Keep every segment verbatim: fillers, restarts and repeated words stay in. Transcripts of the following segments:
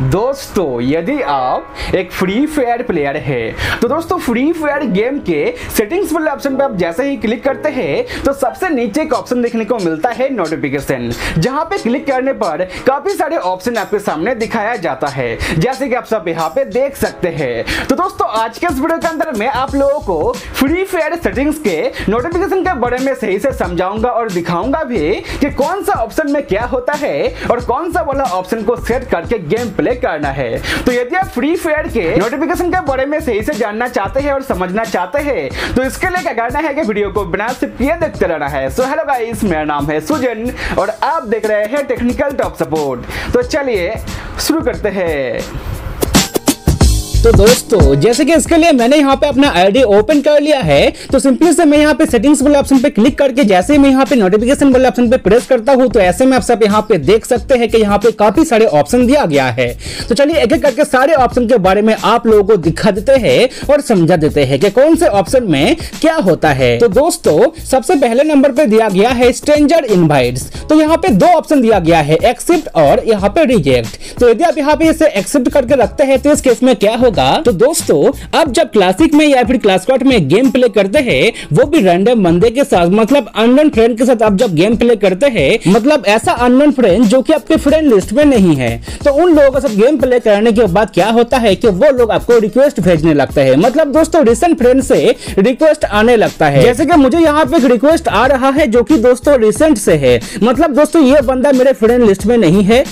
दोस्तों यदि आप एक फ्री फायर प्लेयर है तो दोस्तों फ्री फायर गेम के सेटिंग्स वाले ऑप्शन पर आप जैसे ही क्लिक करते हैं तो सबसे नीचे एक ऑप्शन देखने को मिलता है नोटिफिकेशन, जहां पे क्लिक करने पर काफी सारे ऑप्शन आपके सामने दिखाया जाता है जैसे कि आप सब यहाँ पे देख सकते हैं। तो दोस्तों आज के इस वीडियो के अंदर मैं आप लोगों को फ्री फायर सेटिंग्स के नोटिफिकेशन के बारे में सही से समझाऊंगा और दिखाऊंगा भी कि कौन सा ऑप्शन में क्या होता है और कौन सा वाला ऑप्शन को सेट करके गेम प्ले करना है। तो यदि आप फ्री फायर के नोटिफिकेशन के बारे में सही से जानना चाहते हैं और समझना चाहते हैं तो इसके लिए क्या करना है कि वीडियो को बिना स्किप किए देखते रहना है। सो हेलो गाइस, मेरा नाम है सुजन और आप देख रहे हैं टेक्निकल टॉप सपोर्ट। तो चलिए शुरू करते हैं। तो दोस्तों जैसे कि इसके लिए मैंने यहाँ पे अपना आईडी ओपन कर लिया है तो सिंपली से मैं यहाँ पे सेटिंग्स वाले ऑप्शन पे क्लिक करके जैसे ही मैं यहाँ पे नोटिफिकेशन वाले ऑप्शन पे प्रेस करता हूँ तो ऐसे में आप सब यहाँ पे देख सकते हैं कि यहाँ पे काफी सारे ऑप्शन दिया गया है। तो चलिए एक एक करके सारे ऑप्शन के बारे में आप लोगों को दिखा देते हैं और समझा देते हैं कि कौन से ऑप्शन में क्या होता है। तो दोस्तों सबसे पहले नंबर पे दिया गया है स्ट्रेंजर इनवाइट्स। तो यहाँ पे दो ऑप्शन दिया गया है, एक्सेप्ट और यहाँ पे रिजेक्ट। तो यदि आप यहाँ पे इसे एक्सेप्ट करके रखते हैं तो इस केस में क्या होगा? तो दोस्तों अब जब क्लासिक में या फिर क्लासकॉट में गेम प्ले करते हैं वो भी रैंडम बंदे के साथ मतलब अननोन फ्रेंड के साथ आप जब गेम प्ले करते हैं मतलब ऐसा अननोन फ्रेंड जो कि आपके फ्रेंड लिस्ट में नहीं है तो उन लोगों के साथ गेम प्ले करने के बाद क्या होता है कि वो लोग आपको रिक्वेस्ट भेजने लगते हैं। मतलब दोस्तों रिसेंट फ्रेंड से रिक्वेस्ट आने लगता है। जैसे कि मुझे यहाँ पे रिक्वेस्ट आ रहा है जो कि दोस्तों रिसेंट से है, मतलब दोस्तों ये बंदा मेरे फ्रेंड लिस्ट में नहीं है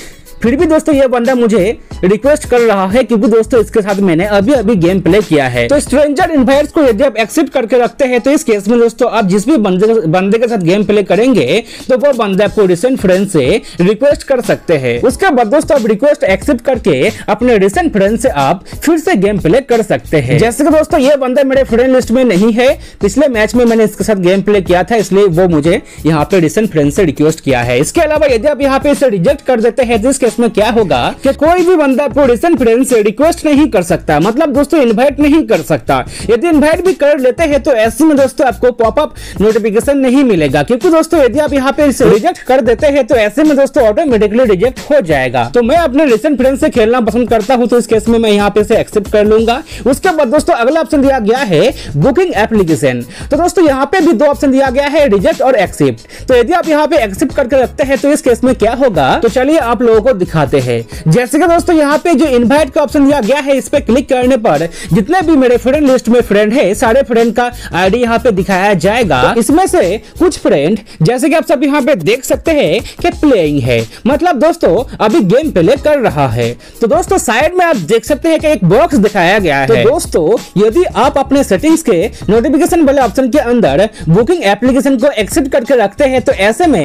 फिर भी दोस्तों ये बंदा मुझे रिक्वेस्ट कर रहा है क्योंकि दोस्तों इसके साथ मैंने अभी अभी गेम प्ले किया है। तो स्ट्रेंजर इनवाइट्स को यदि आप एक्सेप्ट करके रखते हैं तो इस केस में दोस्तों आप जिस भी बंदे बंदे के साथ गेम प्ले करेंगे तो वो बंदा आपको रिसेंट फ्रेंड से रिक्वेस्ट कर सकते हैं। उसके बाद दोस्तों आप रिक्वेस्ट एक्सेप्ट करके अपने रिसेंट फ्रेंड से आप फिर से गेम प्ले कर सकते हैं। जैसे कि दोस्तों ये बंदा मेरे फ्रेंड लिस्ट में नहीं है, पिछले मैच में मैंने इसके साथ गेम प्ले किया था इसलिए वो मुझे यहाँ पे रिसेंट फ्रेंड से रिक्वेस्ट किया है। इसके अलावा यदि आप यहाँ पे इसे रिजेक्ट कर देते हैं तो इसमें क्या होगा कि कोई भी बंदा आपको रिसेंट फ्रेंड से रिक्वेस्ट नहीं कर सकता, मतलब दोस्तों इनवाइट नहीं कर सकता। यदि इनवाइट भी कर लेते हैं तो ऐसे में दोस्तों आपको पॉपअप नोटिफिकेशन नहीं मिलेगा क्योंकि दोस्तों यदि आप यहाँ पे रिजेक्ट कर देते हैं तो ऐसे में दोस्तों ऑटोमेटिकली रिजेक्ट हो जाएगा। तो मैं अपने रिसेंट फ्रेंड से खेलना पसंद करता हूँ तो इस केस में मैं यहाँ पे इसे एक्सेप्ट कर लूंगा। उसके बाद दोस्तों अगला ऑप्शन दिया गया है बुकिंग एप्लीकेशन। तो दोस्तों यहाँ पे भी दो ऑप्शन दिया गया है, रिजेक्ट और एक्सेप्ट। तो यदि आप यहाँ पे एक्सेप्ट करके रखते हैं तो इस केस में क्या होगा तो चलिए आप लोगों को दिखाते हैं। जैसे कि दोस्तों यहाँ पे जो इनवाइट का ऑप्शन दिया गया है इस पे क्लिक करने पर जितने भी मेरे फ्रेंड लिस्ट में फ्रेंड है सारे फ्रेंड का आईडी यहाँ पे दिखाया जाएगा। तो इसमें से कुछ फ्रेंड जैसे कि आप सब यहाँ पे देख सकते हैं कि प्लेइंग है, मतलब दोस्तों अभी गेम प्ले कर रहा है। तो दोस्तों साइड में आप देख सकते हैं कि एक बॉक्स दिखाया गया है। तो दोस्तों यदि आप अपने सेटिंग्स के नोटिफिकेशन वाले ऑप्शन के अंदर बुकिंग एप्लीकेशन को एक्सेप्ट करके रखते हैं तो ऐसे में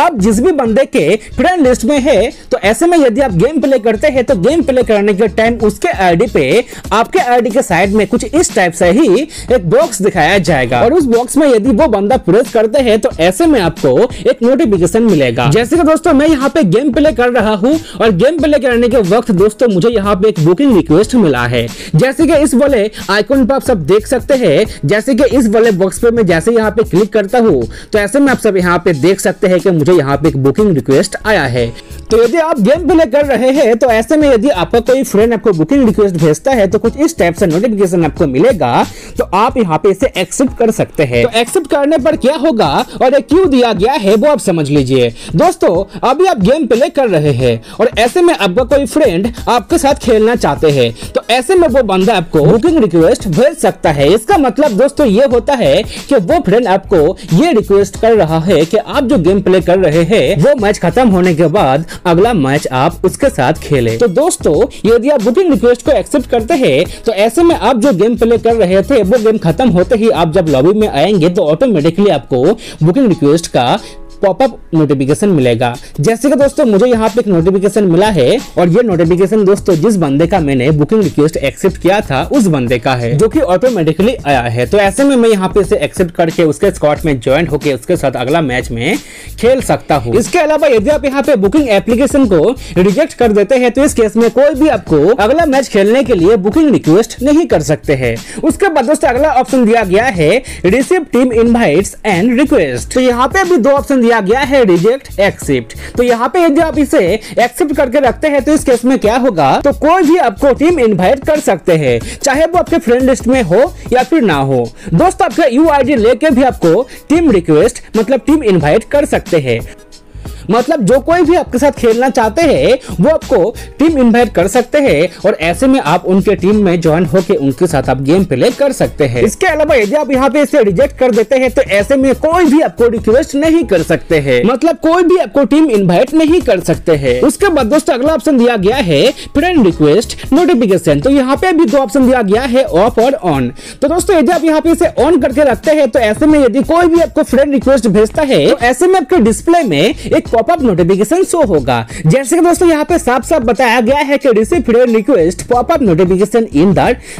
आप जिस भी बंदे के फ्रेंड लिस्ट में है तो ऐसे में यदि आप गेम प्ले करते हैं तो गेम प्ले करने के टाइम उसके आईडी पे आपके आईडी के साइड में कुछ इस टाइप से ही एक बॉक्स दिखाया जाएगा और उस बॉक्स में यदि वो बंदा प्रेस करते हैं तो ऐसे में आपको एक नोटिफिकेशन मिलेगा। जैसे कि दोस्तों मैं यहाँ पे गेम प्ले कर रहा हूँ और गेम प्ले करने के वक्त दोस्तों मुझे यहाँ पे एक बुकिंग रिक्वेस्ट मिला है। जैसे कि इस वाले आइकॉन पर आप सब देख सकते हैं, जैसे कि इस वाले बॉक्स पे मैं जैसे यहाँ पे क्लिक करता हूँ तो ऐसे में आप सब यहाँ पे देख सकते हैं कि मुझे यहाँ पे एक बुकिंग रिक्वेस्ट आया है। तो यदि आप गेम प्ले कर रहे हैं तो ऐसे में यदि आपका कोई फ्रेंड आपको बुकिंग रिक्वेस्ट भेजता है तो कुछ इस टाइप से नोटिफिकेशन आपको मिलेगा तो आप यहाँ पे इसे एक्सेप्ट कर सकते हैं। तो एक्सेप्ट करने पर क्या होगा और ये क्यों दिया गया है वो आप समझ लीजिए। दोस्तों अभी आप गेम प्ले कर रहे हैं और ऐसे में आपका कोई फ्रेंड आपके साथ खेलना चाहते हैं तो ऐसे में वो बंदा आपको बुकिंग रिक्वेस्ट भेज सकता है। इसका मतलब दोस्तों ये होता है कि वो फ्रेंड आपको ये रिक्वेस्ट कर रहा है कि आप जो गेम प्ले कर रहे हैं वो मैच खत्म होने के बाद अगला मैच आप उसके साथ खेले। तो दोस्तों यदि आप बुकिंग रिक्वेस्ट को एक्सेप्ट करते हैं तो ऐसे में आप जो गेम प्ले कर रहे थे वो गेम खत्म होते ही आप जब लॉबी में आएंगे तो ऑटोमेटिकली आपको बुकिंग रिक्वेस्ट का पॉपअप नोटिफिकेशन मिलेगा। जैसे कि दोस्तों मुझे यहाँ पे एक नोटिफिकेशन मिला है और ये नोटिफिकेशन दोस्तों जिस बंदे का मैंने बुकिंग रिक्वेस्ट एक्सेप्ट किया था उस बंदे का है जो कि ऑटोमेटिकली आया है। तो ऐसे में मैं यहाँ पे इसे एक्सेप्ट करके उसके स्क्वाड में ज्वाइन होकर उसके साथ अगला मैच में खेल सकता हूँ। इसके अलावा यदि आप यहाँ पे बुकिंग एप्लीकेशन को रिजेक्ट कर देते हैं तो इस केस में कोई भी आपको अगला मैच खेलने के लिए बुकिंग रिक्वेस्ट नहीं कर सकते हैं। उसके बाद दोस्तों अगला ऑप्शन दिया गया है receive team invites and request. तो यहाँ पे भी दो ऑप्शन दिया गया है रिजेक्ट एक्सेप्ट। तो यहाँ पे यदि आप इसे एक्सेप्ट करके रखते हैं तो इस केस में क्या होगा, तो कोई भी आपको टीम इन्वाइट कर सकते हैं, चाहे वो आपके फ्रेंड लिस्ट में हो या फिर ना हो। दोस्तों आपका यू आई डी लेके भी आपको टीम रिक्वेस्ट मतलब टीम इन्वाइट कर सकते हैं, मतलब जो कोई भी आपके साथ खेलना चाहते हैं वो आपको टीम इनवाइट कर सकते हैं और ऐसे में आप उनके टीम में ज्वाइन होकर उनके साथ आप गेम प्ले कर सकते हैं। इसके अलावा यदि आप यहाँ पे इसे रिजेक्ट कर देते हैं तो ऐसे में कोई भी आपको रिक्वेस्ट नहीं कर सकते हैं, मतलब कोई भी आपको टीम इनवाइट नहीं कर सकते हैं। उसके बाद दोस्तों अगला ऑप्शन दिया गया है फ्रेंड रिक्वेस्ट नोटिफिकेशन। तो यहाँ पे भी दो ऑप्शन दिया गया है, ऑफ और ऑन। तो दोस्तों यदि आप यहाँ पे इसे ऑन करके रखते हैं तो ऐसे में यदि कोई भी आपको फ्रेंड रिक्वेस्ट भेजता है तो ऐसे में आपके डिस्प्ले में एक पॉपअप नोटिफिकेशन शो होगा। जैसे कि दोस्तों यहाँ पे साफ साफ बताया गया है कि receive friend request popup notification in the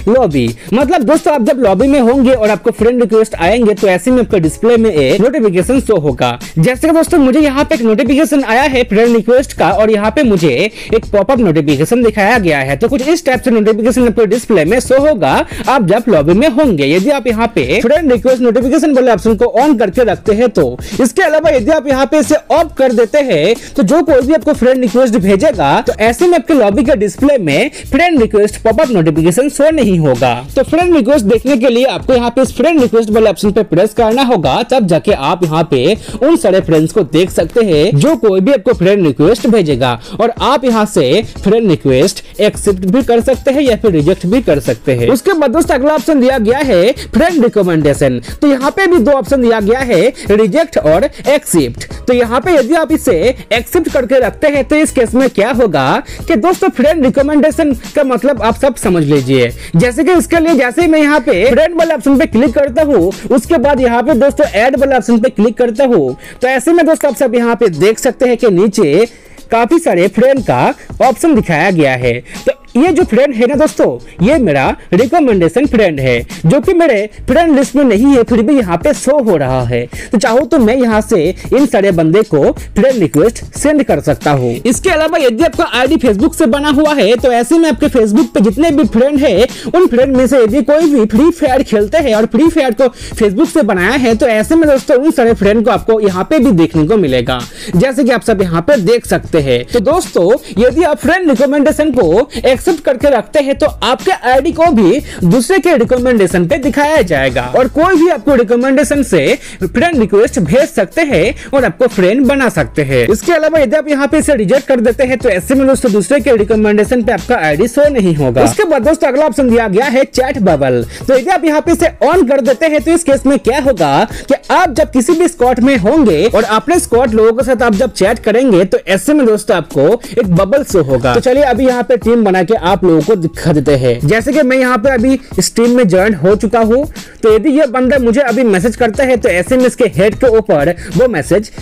lobby, मतलब दोस्तों आप जब लॉबी में होंगे और आपको फ्रेंड रिक्वेस्ट आएंगे तो ऐसे में आपके डिस्प्ले में एक नोटिफिकेशन शो होगा। जैसे कि दोस्तों मुझे यहाँ पे एक नोटिफिकेशन आया है फ्रेंड रिक्वेस्ट का और यहाँ पे मुझे एक पॉपअप नोटिफिकेशन दिखाया गया है। तो कुछ इस टाइप से नोटिफिकेशन आपके डिस्प्ले में शो होगा आप जब लॉबी में होंगे, यदि आप यहाँ पे फ्रेंड रिक्वेस्ट नोटिफिकेशन वाले ऑप्शन को ऑन करके रखते हैं तो। इसके अलावा यदि आप यहाँ पे इसे ऑफ कर देते हैं तो जो कोई भी आपको फ्रेंड रिक्वेस्ट भेजेगा तो ऐसे में आपके लॉबी के डिस्प्ले में friend request popup notification show नहीं होगा। तो फ्रेंड रिक्वेस्ट देखने के लिए आपको यहाँ पे फ्रेंड रिक्वेस्ट वाले ऑप्शन पे प्रेस करना होगा, तब जाके आप यहाँ पे उन सारे फ्रेंड्स को देख सकते हैं जो कोई भी आपको फ्रेंड रिक्वेस्ट भेजेगा और आप यहाँ से फ्रेंड रिक्वेस्ट एक्सेप्ट भी कर सकते हैं या फिर रिजेक्ट भी कर सकते हैं। उसके बाद दोस्तों अगला ऑप्शन दिया गया है फ्रेंड रिकमेंडेशन। तो यहाँ पे भी दो ऑप्शन दिया गया है, रिजेक्ट और एक्सेप्ट। तो यहाँ पे यदि आप इसे एक्सेप्ट करके रखते हैं तो इस केस में क्या होगा कि दोस्तों फ्रेंड रिकमेंडेशन का मतलब आप सब समझ लीजिए। जैसे कि इसके लिए जैसे ही मैं यहाँ पे फ्रेंड वाले ऑप्शन पे क्लिक करता हूँ, उसके बाद यहाँ पे दोस्तों ऐड वाले ऑप्शन पे क्लिक करता हूँ, तो ऐसे में दोस्तों आप सब यहाँ पे देख सकते हैं कि नीचे काफी सारे फ्रेंड का ऑप्शन दिखाया गया है। तो ये जो फ्रेंड है ना दोस्तों, ये मेरा रिकमेंडेशन फ्रेंड है जो कि मेरे फ्रेंड लिस्ट में नहीं है फिर भी यहाँ पे शो हो रहा है। तो चाहो तो मैं यहाँ से इन सारे बंदे को फ्रेंड रिक्वेस्ट सेंड कर सकता हूँ। इसके अलावा यदि आपका आईडी फेसबुक से बना हुआ है तो ऐसे में आपके फेसबुक पे जितने भी फ्रेंड है उन फ्रेंड में से यदि कोई भी फ्री फायर खेलते हैं और फ्री फायर को फेसबुक से बनाया है तो ऐसे में दोस्तों उन सारे फ्रेंड को आपको यहाँ पे भी देखने को मिलेगा, जैसे कि आप सब यहाँ पे देख सकते हैं। तो दोस्तों यदि आप फ्रेंड रिकमेंडेशन को एक्सेप्ट करके रखते हैं तो आपके आईडी को भी दूसरे के रिकमेंडेशन पे दिखाया जाएगा और कोई भी आपको रिकमेंडेशन से फ्रेंड रिक्वेस्ट भेज सकते हैं और आपको फ्रेंड बना सकते हैं। इसके अलावा यदि आप यहाँ पे इसे रिजेक्ट कर देते हैं तो ऐसे में दोस्तों दूसरे के रिकमेंडेशन पे आपका आईडी शो नहीं होगा। उसके बाद दोस्तों अगला ऑप्शन दिया गया है चैट बबल। तो यदि आप यहाँ पे इसे ऑन कर देते हैं तो इस केस में क्या होगा कि आप जब किसी भी स्क्वाड में होंगे और अपने स्क्वाड लोगों के साथ आप जब चैट करेंगे तो ऐसे में दोस्तों आपको एक बबल शो होगा। तो चलिए अभी यहाँ पे टीम बना के आप लोगों को दिखा देते हैं। जैसे कि मैं यहाँ पे अभी इस टीम में ज्वाइन हो चुका हूँ, तो यदि ये बंदा मुझे अभी मैसेज करता है तो ऐसे में इसके हेड के ऊपर वो मैसेज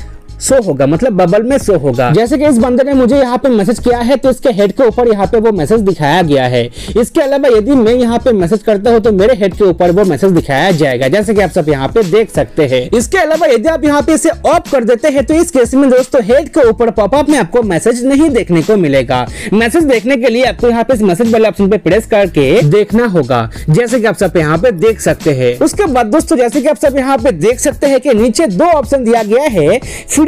शो होगा, मतलब बबल में शो होगा। जैसे कि इस बंदे ने मुझे यहाँ पे मैसेज किया है तो इसके हेड के ऊपर यहाँ पे वो मैसेज दिखाया गया है। इसके अलावा यदि मैं यहाँ पे मैसेज करता हूँ तो मेरे हेड के ऊपर वो मैसेज दिखाया जाएगा, जैसे कि आप सब यहाँ पे देख सकते हैं। इसके अलावा यदि आप यहाँ पे इसे ऑफ कर देते हैं तो इस केस में दोस्तों हेड के ऊपर पॉपअप में आपको मैसेज नहीं देखने को मिलेगा। मैसेज देखने के लिए आपको यहाँ पे इस मैसेज वाले ऑप्शन पे प्रेस करके देखना होगा, जैसे कि आप सब यहाँ पे देख सकते हैं। उसके बाद दोस्तों जैसे कि आप सब यहाँ पे देख सकते हैं कि नीचे दो ऑप्शन दिया गया है,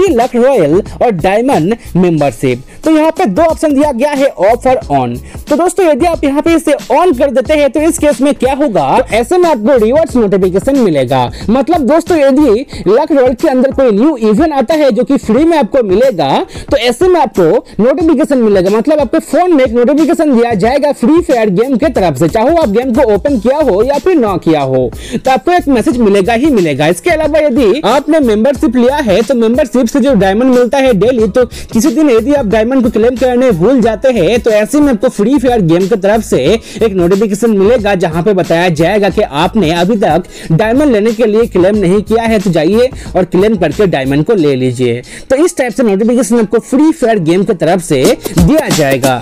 लक रॉयल और डायमंड मेंबरशिप। तो यहाँ पे दो ऑप्शन दिया गया है, ऑफ और ऑन। तो दोस्तों यदि आप यहाँ पे इसे ऑन कर देते हैं तो इस केस में क्या होगा, तो ऐसे में आपको रिवॉर्ड्स नोटिफिकेशन मिलेगा। मतलब दोस्तों यदि लक रॉयल के अंदर कोई न्यू इवेंट आता है जो कि फ्री में आपको मिलेगा तो ऐसे में आपको नोटिफिकेशन मिलेगा, मतलब आपके फोन में एक नोटिफिकेशन दिया जाएगा फ्री फायर गेम के तरफ से, चाहे आप गेम को ओपन किया हो या फिर ना किया हो तो आपको एक मैसेज मिलेगा ही मिलेगा। इसके अलावा यदि आपने मेंबरशिप लिया है तो मेंबरशिप से जो डायमंड मिलता है डेली, तो किसी दिन यदि आप डायमंड को क्लेम करने भूल जाते हैं तो ऐसे में आपको फ्री फायर गेम की तरफ से एक नोटिफिकेशन मिलेगा जहां पे बताया जाएगा कि आपने अभी तक डायमंड लेने के लिए क्लेम नहीं किया है तो जाइए और क्लेम करके डायमंड को ले लीजिए। तो इस टाइप से नोटिफिकेशन आपको फ्री फायर गेम की तरफ से दिया जाएगा।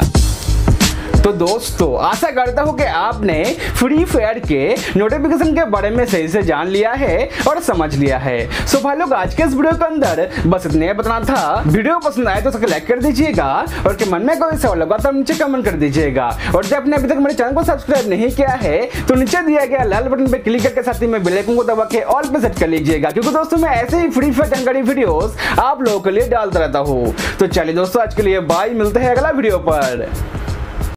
तो दोस्तों आशा करता हूँ कि आपने फ्री फायर के नोटिफिकेशन के बारे में सही से जान लिया है और समझ लिया है। सो भाई लोग आज के इस वीडियो के अंदर बस इतना ही बताना था। वीडियो पसंद आए तो उसको लाइक कर दीजिएगा और मन में कोई सवाल होगा तो नीचे कमेंट कर दीजिएगा। और जब आपने अभी तक मेरे चैनल को सब्सक्राइब नहीं किया है तो नीचे दिया गया लाल बटन पर क्लिक करके साथ ही में बेल आइकन को दबा के ऑल पे सेट कर लीजिएगा, क्योंकि दोस्तों मैं ऐसे ही फ्री फायर जानकारी वीडियोस आप लोगों के लिए डालता रहता हूँ। तो चलिए दोस्तों आज के लिए बाय, मिलते हैं अगला वीडियो पर।